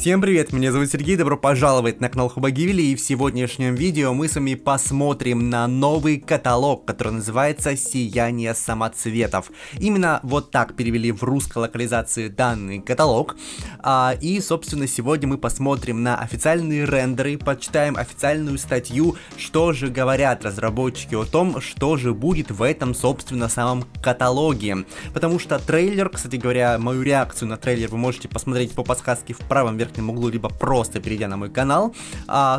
Всем привет, меня зовут Сергей, добро пожаловать на канал HoboGivili, и в сегодняшнем видео мы с вами посмотрим на новый каталог, который называется «Сияние самоцветов». Именно вот так перевели в русской локализации данный каталог, и, собственно, сегодня мы посмотрим на официальные рендеры, почитаем официальную статью, что же говорят разработчики о том, что же будет в этом, собственно, самом каталоге. Потому что трейлер, кстати говоря, мою реакцию на трейлер вы можете посмотреть по подсказке в правом верхнем углу, либо просто перейдя на мой канал.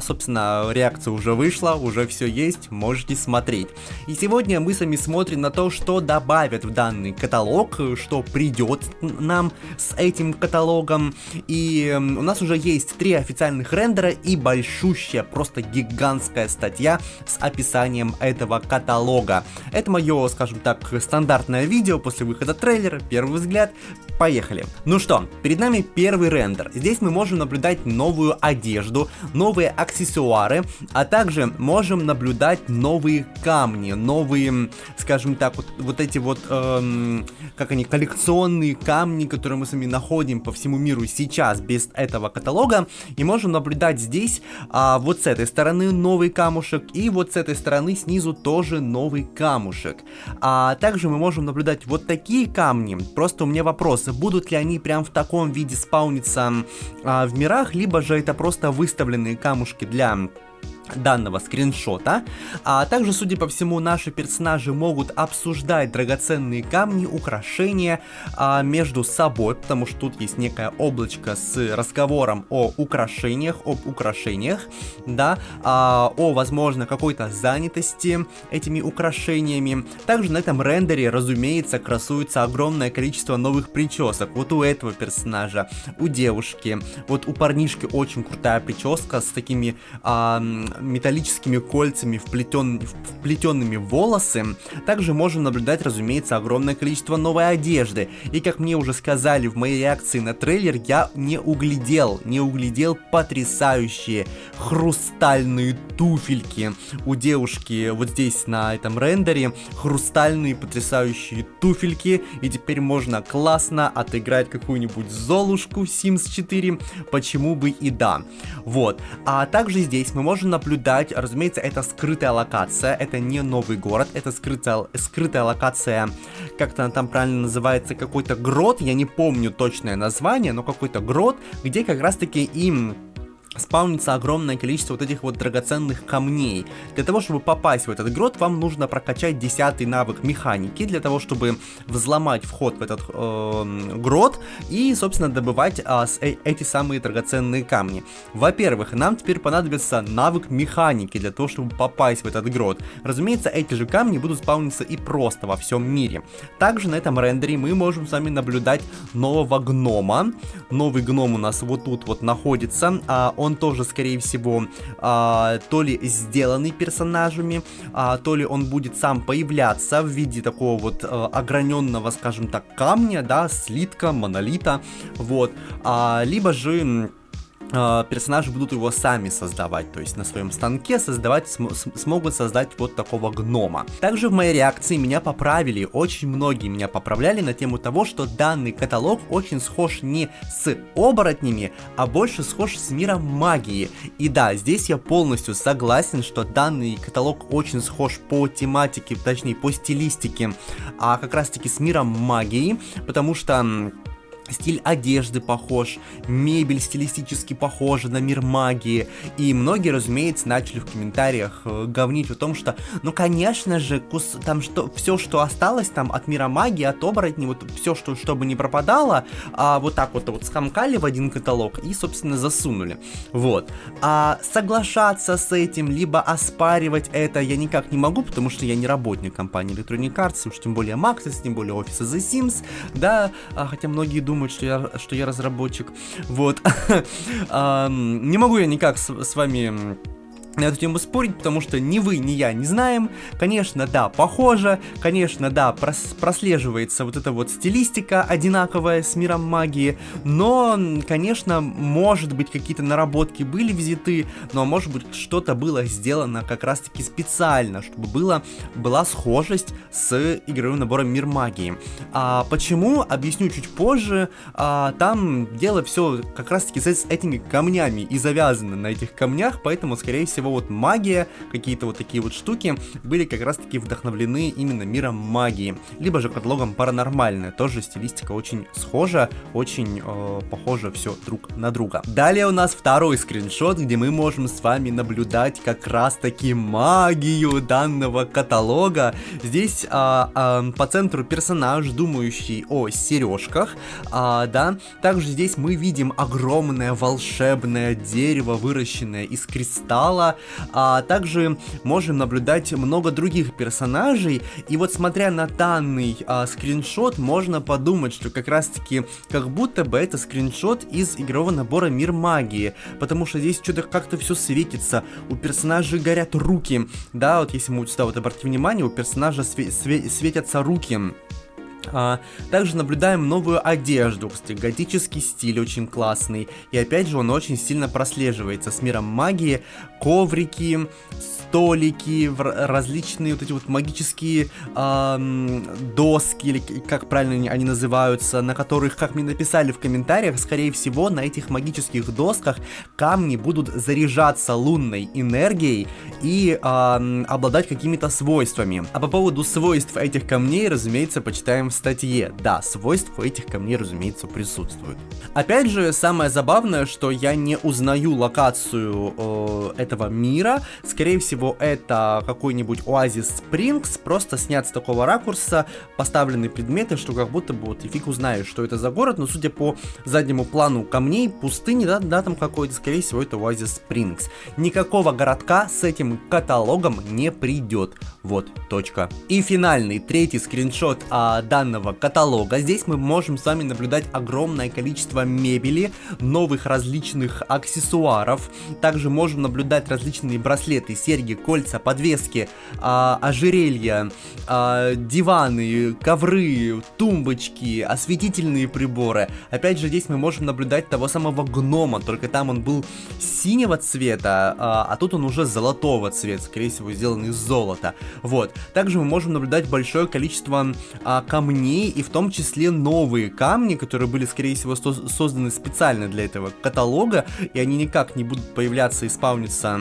Собственно, реакция уже вышла, уже все есть, можете смотреть. И сегодня мы с вами смотрим на то, что добавят в данный каталог, что придет нам с этим каталогом. И у нас уже есть 3 официальных рендера и большущая, просто гигантская статья с описанием этого каталога. Это мое, скажем так, стандартное видео после выхода трейлера, первый взгляд. Поехали. Ну что, перед нами первый рендер. Здесь мы можем наблюдать новую одежду, новые аксессуары, а также можем наблюдать новые камни, новые, скажем так, вот эти коллекционные камни, которые мы с вами находим по всему миру сейчас без этого каталога, и можем наблюдать здесь вот с этой стороны новый камушек, и вот с этой стороны снизу тоже новый камушек. А также мы можем наблюдать вот такие камни. Просто у меня вопрос, будут ли они прям в таком виде спауниться в мирах, либо же это просто выставленные камушки для данного скриншота. А также, судя по всему, наши персонажи могут обсуждать драгоценные камни, украшения между собой, потому что тут есть некое облачко с разговором о украшениях, да, о, возможно, какой-то занятости этими украшениями. Также на этом рендере, разумеется, красуется огромное количество новых причесок. Вот у этого персонажа, у девушки, вот у парнишки очень крутая прическа с такими металлическими кольцами, вплетенными в волосы. Также можем наблюдать, разумеется, огромное количество новой одежды. И как мне уже сказали в моей реакции на трейлер, я не углядел потрясающие хрустальные туфельки. У девушки вот здесь на этом рендере хрустальные потрясающие туфельки. И теперь можно классно отыграть какую-нибудь Золушку в Sims 4. Почему бы и да. Вот. А также здесь мы можем наблюдать, разумеется, это скрытая локация, это не новый город, это скрытая локация, как-то она там правильно называется, какой-то грот, я не помню точное название, но какой-то грот, где как раз-таки им спаунится огромное количество вот этих вот драгоценных камней. Для того, чтобы попасть в этот грот, вам нужно прокачать 10-й навык механики, для того, чтобы взломать вход в этот грот и, собственно, добывать эти самые драгоценные камни. Во-первых, нам теперь понадобится навык механики для того, чтобы попасть в этот грот. Разумеется, эти же камни будут спауниться и просто во всем мире. Также на этом рендере мы можем с вами наблюдать нового гнома. Новый гном у нас вот тут вот находится. Он тоже, скорее всего, то ли сделанный персонажами, то ли он будет сам появляться в виде такого вот ограненного, скажем так, камня, да, слитка, монолита, вот, либо же персонажи будут его сами создавать, то есть на своем станке создавать, смогут создать вот такого гнома. Также в моей реакции меня поправили, очень многие меня поправляли на тему того, что данный каталог очень схож не с оборотнями, а больше схож с миром магии. И да, здесь я полностью согласен, что данный каталог очень схож по тематике, точнее по стилистике, а как раз таки с миром магии, потому что стиль одежды похож, мебель стилистически похожа на мир магии. И многие, разумеется, начали в комментариях говнить о том, что, ну, конечно же, там все, что осталось там от мира магии, от оборотней, вот все, что бы не пропадало, вот так вот скомкали в один каталог и, собственно, засунули. Вот. Соглашаться с этим, либо оспаривать это я никак не могу, потому что я не работник компании Electronic Arts, уж тем более Maxis, тем более офиса The Sims, да, хотя многие думают, что я разработчик, вот. Не могу я никак с вами на эту тему спорить, потому что ни вы, ни я не знаем. Конечно, да, похоже, конечно, да, прослеживается вот эта вот стилистика одинаковая с миром магии, но, конечно, может быть, какие-то наработки были взяты, но, может быть, что-то было сделано как раз-таки специально, чтобы была схожесть с игровым набором «Мир магии». А почему? Объясню чуть позже. Там дело все как раз-таки с этими камнями и завязано на этих камнях, поэтому, скорее всего, вот магия, какие-то вот такие вот штуки были как раз таки вдохновлены именно миром магии, либо же каталогом «Паранормальное». Тоже стилистика очень схожа, очень похоже все друг на друга. Далее у нас второй скриншот, где мы можем с вами наблюдать как раз таки магию данного каталога. Здесь по центру персонаж, думающий о сережках, да. Также здесь мы видим огромное волшебное дерево, выращенное из кристалла. А также можем наблюдать много других персонажей. И вот смотря на данный скриншот, можно подумать, что как раз таки как будто бы это скриншот из игрового набора «Мир магии», потому что здесь что-то как-то все светится. У персонажей горят руки. Да, вот если мы сюда вот обратим внимание, у персонажа светятся руки. Также наблюдаем новую одежду, кстати, готический стиль очень классный, и опять же он очень сильно прослеживается с миром магии. Коврики, столики, различные вот эти вот магические доски, или как правильно они называются, на которых, как мне написали в комментариях, скорее всего на этих магических досках камни будут заряжаться лунной энергией и обладать какими-то свойствами. А по поводу свойств этих камней, разумеется, почитаем в статье. Да, свойства этих камней, разумеется, присутствуют. Опять же, самое забавное, что я не узнаю локацию этого мира. Скорее всего, это какой-нибудь Оазис Спрингс, просто снят с такого ракурса, поставлены предметы, что как будто бы вот и фиг узнаешь, что это за город, но судя по заднему плану камней, пустыни, да там какой-то, скорее всего, это Оазис Спрингс. Никакого городка с этим каталогом не придет. Вот, точка. И финальный, третий скриншот данного каталога. Здесь мы можем с вами наблюдать огромное количество мебели, новых различных аксессуаров. Также можем наблюдать различные браслеты, серьги, кольца, подвески, ожерелья, диваны, ковры, тумбочки, осветительные приборы. Опять же, здесь мы можем наблюдать того самого гнома, только там он был синего цвета, а тут он уже золотого цвета, скорее всего, сделан из золота. Вот. Также мы можем наблюдать большое количество камней, и в том числе новые камни, которые были, скорее всего, созданы специально для этого каталога, и они никак не будут появляться и спавниться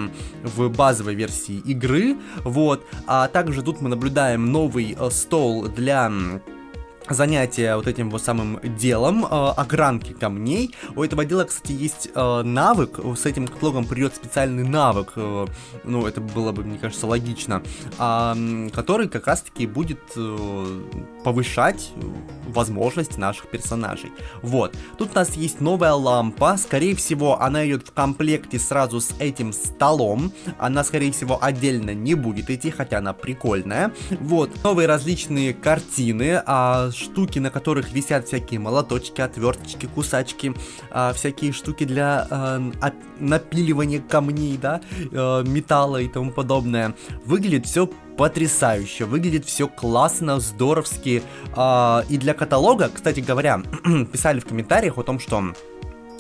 в базовой версии игры. Вот. А также тут мы наблюдаем новый стол для занятия вот этим вот самым делом, огранки камней. У этого дела, кстати, есть навык, с этим каталогом придет специальный навык, ну, это было бы, мне кажется, логично, который как раз-таки будет повышать возможность наших персонажей. Вот. Тут у нас есть новая лампа, скорее всего, она идет в комплекте сразу с этим столом, она, скорее всего, отдельно не будет идти, хотя она прикольная. Вот. Новые различные картины, штуки, на которых висят всякие молоточки, отверточки, кусачки, всякие штуки для напиливания камней, да, металла и тому подобное. Выглядит все потрясающе, выглядит все классно, здоровски. И для каталога, кстати говоря, писали в комментариях о том, что,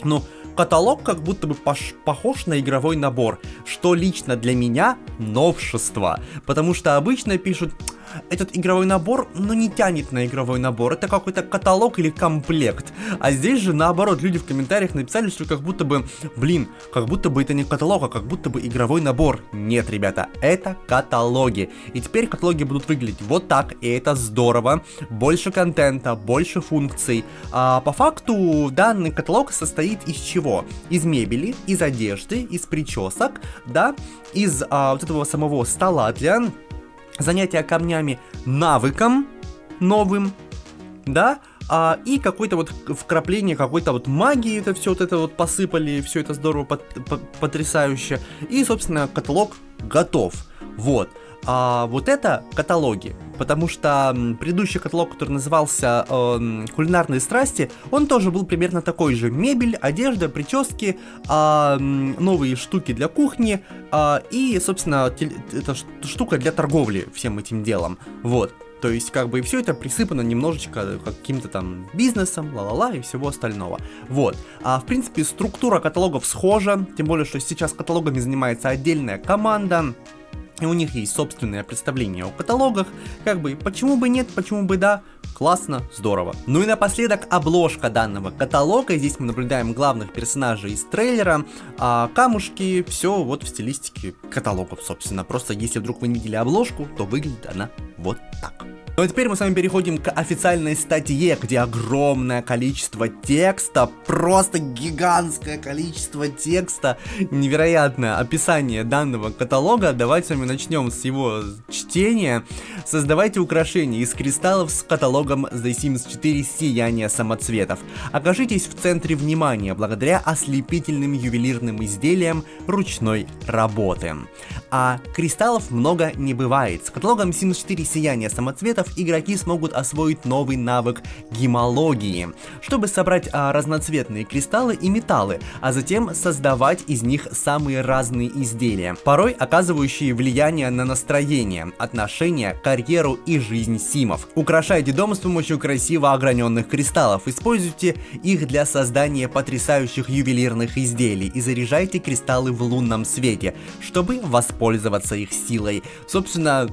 ну, каталог как будто бы похож на игровой набор, что лично для меня новшество, потому что обычно пишут: этот игровой набор, ну, не тянет на игровой набор, это какой-то каталог или комплект. А здесь же, наоборот, люди в комментариях написали, что как будто бы, блин, как будто бы это не каталог, а как будто бы игровой набор. Нет, ребята, это каталоги. И теперь каталоги будут выглядеть вот так, и это здорово. Больше контента, больше функций. А по факту данный каталог состоит из чего? Из мебели, из одежды, из причесок, да, из вот этого самого стола для занятия камнями, навыком новым, да, и какое-то вот вкрапление какой-то вот магии, это все вот это вот посыпали, все это здорово, потрясающе, и, собственно, каталог готов. Вот. А вот это каталоги, потому что предыдущий каталог, который назывался «Кулинарные страсти», он тоже был примерно такой же. Мебель, одежда, прически, новые штуки для кухни и, собственно, эта штука для торговли всем этим делом. Вот. То есть, как бы, и все это присыпано немножечко каким-то там бизнесом, ла-ла-ла и всего остального. Вот. В принципе, структура каталогов схожа, тем более, что сейчас каталогами занимается отдельная команда, и у них есть собственное представление о каталогах. Как бы, почему бы нет, почему бы да. Классно, здорово. Ну и напоследок обложка данного каталога. Здесь мы наблюдаем главных персонажей из трейлера, камушки, все вот в стилистике каталогов, собственно. Просто если вдруг вы не видели обложку, то выглядит она вот так. Ну а теперь мы с вами переходим к официальной статье, где огромное количество текста, просто гигантское количество текста, невероятное описание данного каталога. Давайте с вами начнем с его чтения. Создавайте украшения из кристаллов с каталогом The Sims 4 «Сияние самоцветов». Окажитесь в центре внимания благодаря ослепительным ювелирным изделиям ручной работы. А кристаллов много не бывает. С каталогом Sims 4 «Сияние самоцветов» игроки смогут освоить новый навык гемологии, чтобы собрать разноцветные кристаллы и металлы, а затем создавать из них самые разные изделия, порой оказывающие влияние на настроение, отношения, карьеру и жизнь симов. Украшайте дом с помощью красиво ограненных кристаллов, используйте их для создания потрясающих ювелирных изделий и заряжайте кристаллы в лунном свете, чтобы воспользоваться их силой. Собственно,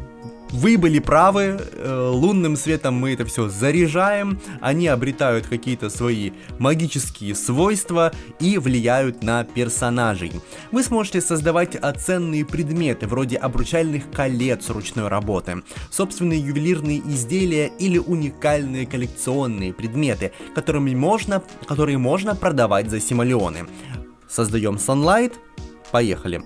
вы были правы, лунным светом мы это все заряжаем, они обретают какие-то свои магические свойства и влияют на персонажей. Вы сможете создавать ценные предметы, вроде обручальных колец ручной работы, собственные ювелирные изделия или уникальные коллекционные предметы, которые можно продавать за симолеоны. Создаем Sunlight. Поехали.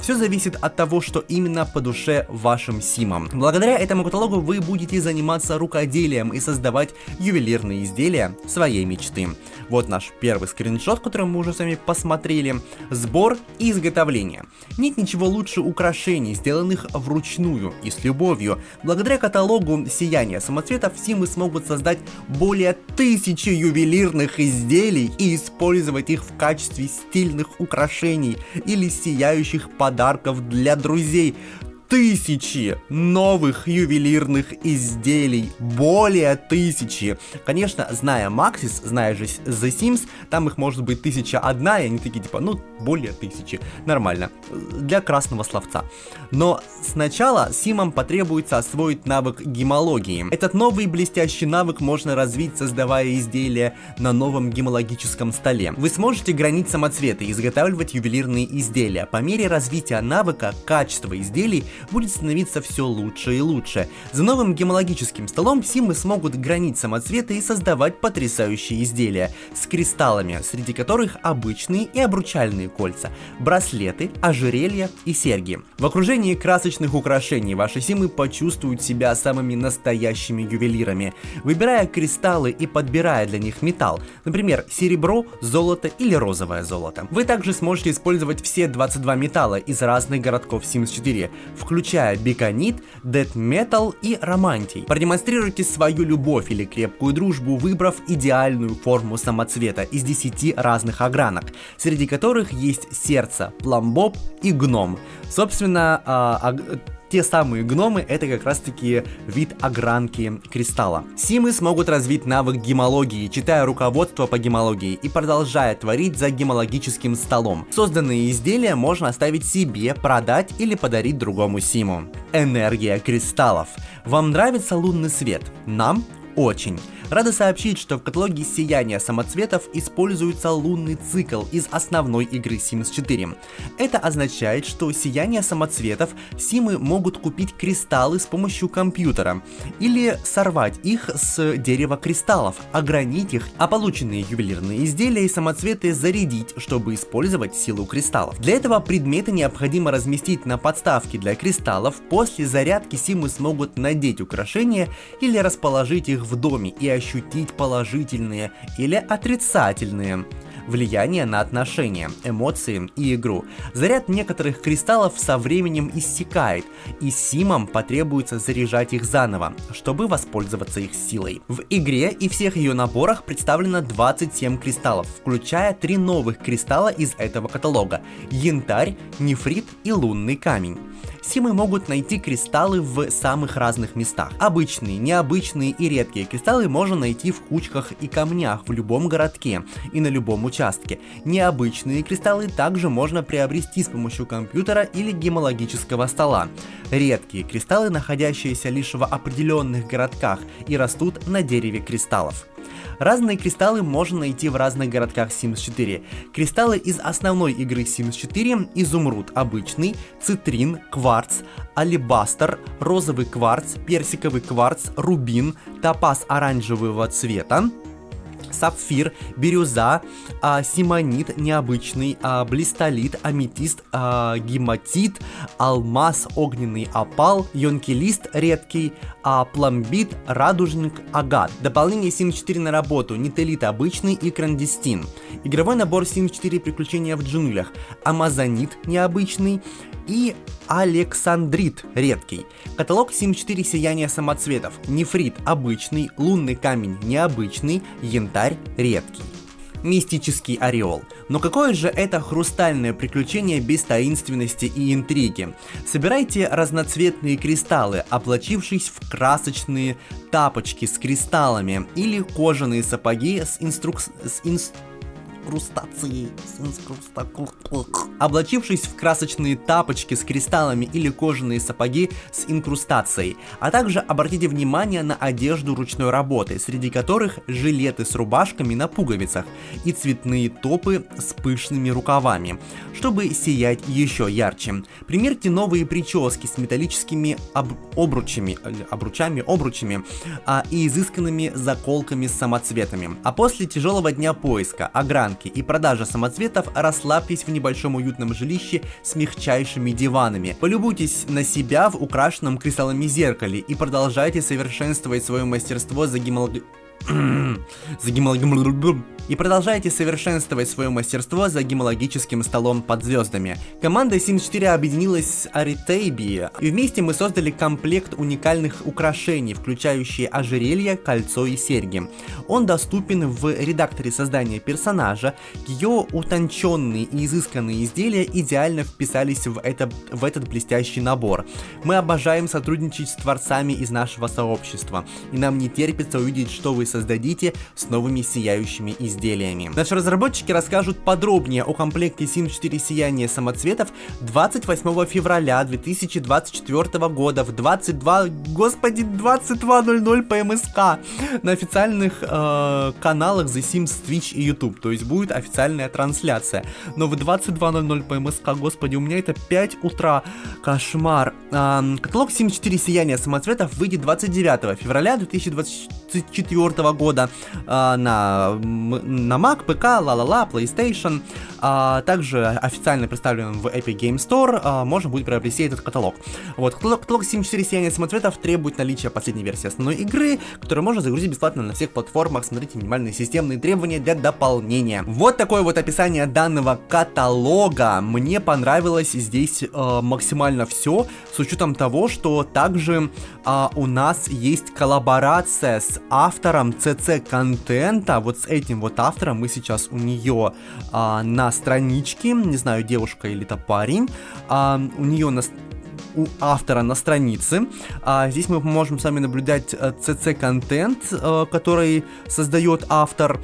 Все зависит от того, что именно по душе вашим симам. Благодаря этому каталогу вы будете заниматься рукоделием и создавать ювелирные изделия своей мечты. Вот наш первый скриншот, который мы уже с вами посмотрели. Сбор и изготовление. Нет ничего лучше украшений, сделанных вручную и с любовью. Благодаря каталогу «Сияние самоцветов» симы смогут создать более 1000 ювелирных изделий и использовать их в качестве стильных украшений или сияющих подарков для друзей. 1000 новых ювелирных изделий, более 1000. Конечно, зная Maxis, зная же The Sims, там их может быть 1001, и они такие типа, ну, более 1000, нормально, для красного словца. Но сначала симам потребуется освоить навык гемологии. Этот новый блестящий навык можно развить, создавая изделия на новом гемологическом столе. Вы сможете гранить самоцветы и изготавливать ювелирные изделия. По мере развития навыка, качество изделий будет становиться все лучше и лучше. За новым гемологическим столом симы смогут гранить самоцветы и создавать потрясающие изделия с кристаллами, среди которых обычные и обручальные кольца, браслеты, ожерелья и серьги. В окружении красочных украшений ваши симы почувствуют себя самыми настоящими ювелирами, выбирая кристаллы и подбирая для них металл, например, серебро, золото или розовое золото. Вы также сможете использовать все 22 металла из разных городков Sims 4, включая биконит, дэт метал и романтий. Продемонстрируйте свою любовь или крепкую дружбу, выбрав идеальную форму самоцвета из 10 разных огранок, среди которых есть сердце, пломбоб и гном. Собственно, те самые гномы — это как раз таки вид огранки кристалла. Симы смогут развить навык гемологии, читая руководство по гемологии и продолжая творить за гемологическим столом. Созданные изделия можно оставить себе, продать или подарить другому симу. Энергия кристаллов. Вам нравится лунный свет? Нам очень. Рада сообщить, что в каталоге «Сияние самоцветов» используется лунный цикл из основной игры Sims 4. Это означает, что «Сияние самоцветов» симы могут купить кристаллы с помощью компьютера или сорвать их с дерева кристаллов, огранить их, а полученные ювелирные изделия и самоцветы зарядить, чтобы использовать силу кристаллов. Для этого предметы необходимо разместить на подставке для кристаллов. После зарядки симы смогут надеть украшения или расположить их в доме и ощутить положительные или отрицательные влияние на отношения, эмоции и игру. Заряд некоторых кристаллов со временем истекает, и симам потребуется заряжать их заново, чтобы воспользоваться их силой. В игре и всех ее наборах представлено 27 кристаллов, включая 3 новых кристалла из этого каталога – янтарь, нефрит и лунный камень. Симы могут найти кристаллы в самых разных местах. Обычные, необычные и редкие кристаллы можно найти в кучках и камнях в любом городке и на любом участке. Необычные кристаллы также можно приобрести с помощью компьютера или гемологического стола. Редкие кристаллы, находящиеся лишь в определенных городках и растут на дереве кристаллов. Разные кристаллы можно найти в разных городках Sims 4. Кристаллы из основной игры Sims 4 – изумруд обычный, цитрин, кварц, алебастер, розовый кварц, персиковый кварц, рубин, топаз оранжевого цвета, сапфир, бирюза, симонит необычный, блистолит, аметист, гематит, алмаз, огненный опал, йонкелист редкий, пломбит, радужник, агат. Дополнение Sims 4 на работу, нителит обычный и крандестин. Игровой набор Sims 4 «Приключения в джунглях», амазонит необычный и александрит редкий. Каталог Sims 4 «Сияние самоцветов», нефрит обычный, лунный камень необычный, янтарь редкий. Мистический ореол. Но какое же это хрустальное приключение без таинственности и интриги? Собирайте разноцветные кристаллы, облачившись в красочные тапочки с кристаллами или кожаные сапоги облачившись в красочные тапочки с кристаллами или кожаные сапоги с инкрустацией. А также обратите внимание на одежду ручной работы, среди которых жилеты с рубашками на пуговицах и цветные топы с пышными рукавами, чтобы сиять еще ярче. Примерьте новые прически с металлическими обручами и изысканными заколками с самоцветами. А после тяжелого дня поиска, огранки и продажа самоцветов, расслабьтесь в небольшом уютном жилище с мягчайшими диванами. Полюбуйтесь на себя в украшенном кристаллами зеркале и продолжайте совершенствовать свое мастерство за гемологическим столом под звездами. Команда Sims 4 объединилась с Аритабией, и вместе мы создали комплект уникальных украшений, включающие ожерелье, кольцо и серьги. Он доступен в редакторе создания персонажа. Ее утонченные и изысканные изделия идеально вписались в этот блестящий набор. Мы обожаем сотрудничать с творцами из нашего сообщества, и нам не терпится увидеть, что вы создадите с новыми сияющими изделиями. Наши разработчики расскажут подробнее о комплекте Sims 4 «Сияние самоцветов» 28 февраля 2024 года в 22:00 по МСК на официальных каналах The Sims, Twitch и YouTube, то есть будет официальная трансляция. Но в 22:00 по МСК, господи, у меня это 5 утра, кошмар. Каталог Sims 4 «Сияние самоцветов» выйдет 29 февраля 2024 года на Mac, ПК, PlayStation, также официально представлен в Epic Game Store, можно будет приобрести этот каталог. Вот, каталог Sims 4 «Сияние самоцветов» требует наличия последней версии основной игры, которую можно загрузить бесплатно на всех платформах, смотрите минимальные системные требования для дополнения. Вот такое вот описание данного каталога, мне понравилось здесь максимально все, с учетом того, что также у нас есть коллаборация с автором CC-контента, вот с этим вот автором, мы сейчас у нее на страничке, не знаю, девушка или то парень, у нее у автора на странице. Здесь мы можем с вами наблюдать CC-контент, который создает автор,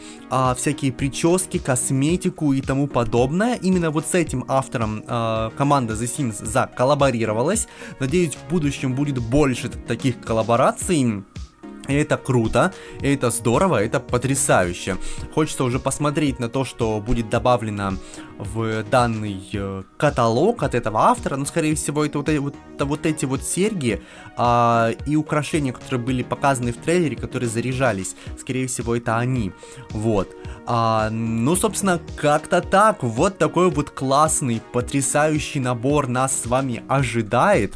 всякие прически, косметику и тому подобное. Именно вот с этим автором команда The Sims заколлаборировалась. Надеюсь, в будущем будет больше таких коллабораций. Это круто, это здорово, это потрясающе. Хочется уже посмотреть на то, что будет добавлено в данный каталог от этого автора. Но, скорее всего, это вот эти вот серьги и украшения, которые были показаны в трейлере, которые заряжались. Скорее всего, это они. Вот. Ну, собственно, как-то так. Вот такой вот классный, потрясающий набор нас с вами ожидает.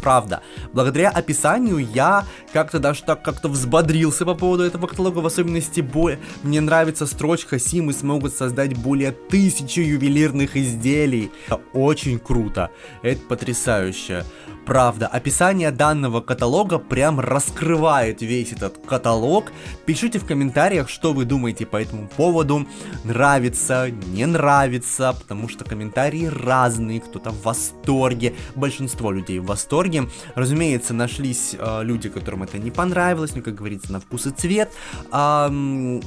правда. Благодаря описанию я как-то даже так как-то взбодрился по поводу этого каталога, в особенности боя. Мне нравится строчка: Симы смогут создать более 1000 ювелирных изделий. Это очень круто, это потрясающе. Правда, описание данного каталога прям раскрывает весь этот каталог. Пишите в комментариях, что вы думаете по этому поводу. Нравится, не нравится, потому что комментарии разные. Кто-то в восторге, большинство людей в восторге. Разумеется, нашлись люди, которым это не понравилось, ну, как говорится, на вкус и цвет. И,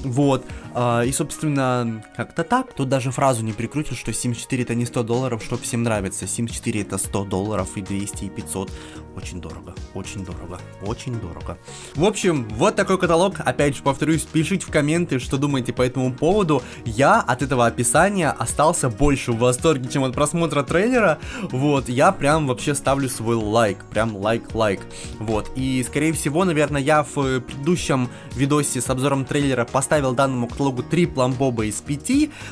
собственно, как-то так. Тут даже фразу не прикрутишь, что Sims 4 это не $100, чтоб всем нравится. Sims 4 это $100 и 200 и 500. Очень дорого, очень дорого, очень дорого. В общем, вот такой каталог. Опять же, повторюсь, пишите в комменты, что думаете по этому поводу. Я от этого описания остался больше в восторге, чем от просмотра трейлера. Вот, я прям вообще ставлю свой лайк, прям лайк. Вот, и скорее всего, наверное, я в предыдущем видосе с обзором трейлера поставил данному каталогу 3 пломбоба из 5.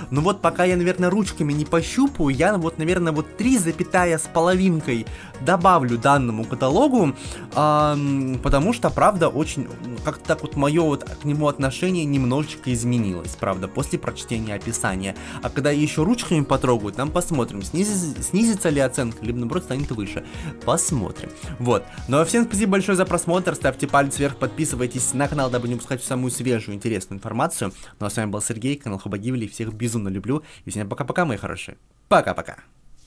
Но вот пока я, наверное, ручками не пощупаю, я вот, наверное, вот 3,5 добавлю данному каталогу, потому что, правда, очень, как-то так вот мое вот к нему отношение немножечко изменилось, правда, после прочтения описания. А когда еще ручками потрогаю, там посмотрим, снизится ли оценка, либо наоборот станет выше. Посмотрим. Вот. Ну а всем спасибо большое за просмотр, ставьте палец вверх, подписывайтесь на канал, дабы не упускать самую свежую, интересную информацию. Ну а с вами был Сергей, канал HoboGivili, всех безумно люблю, и всем пока-пока, мои хорошие. Пока-пока.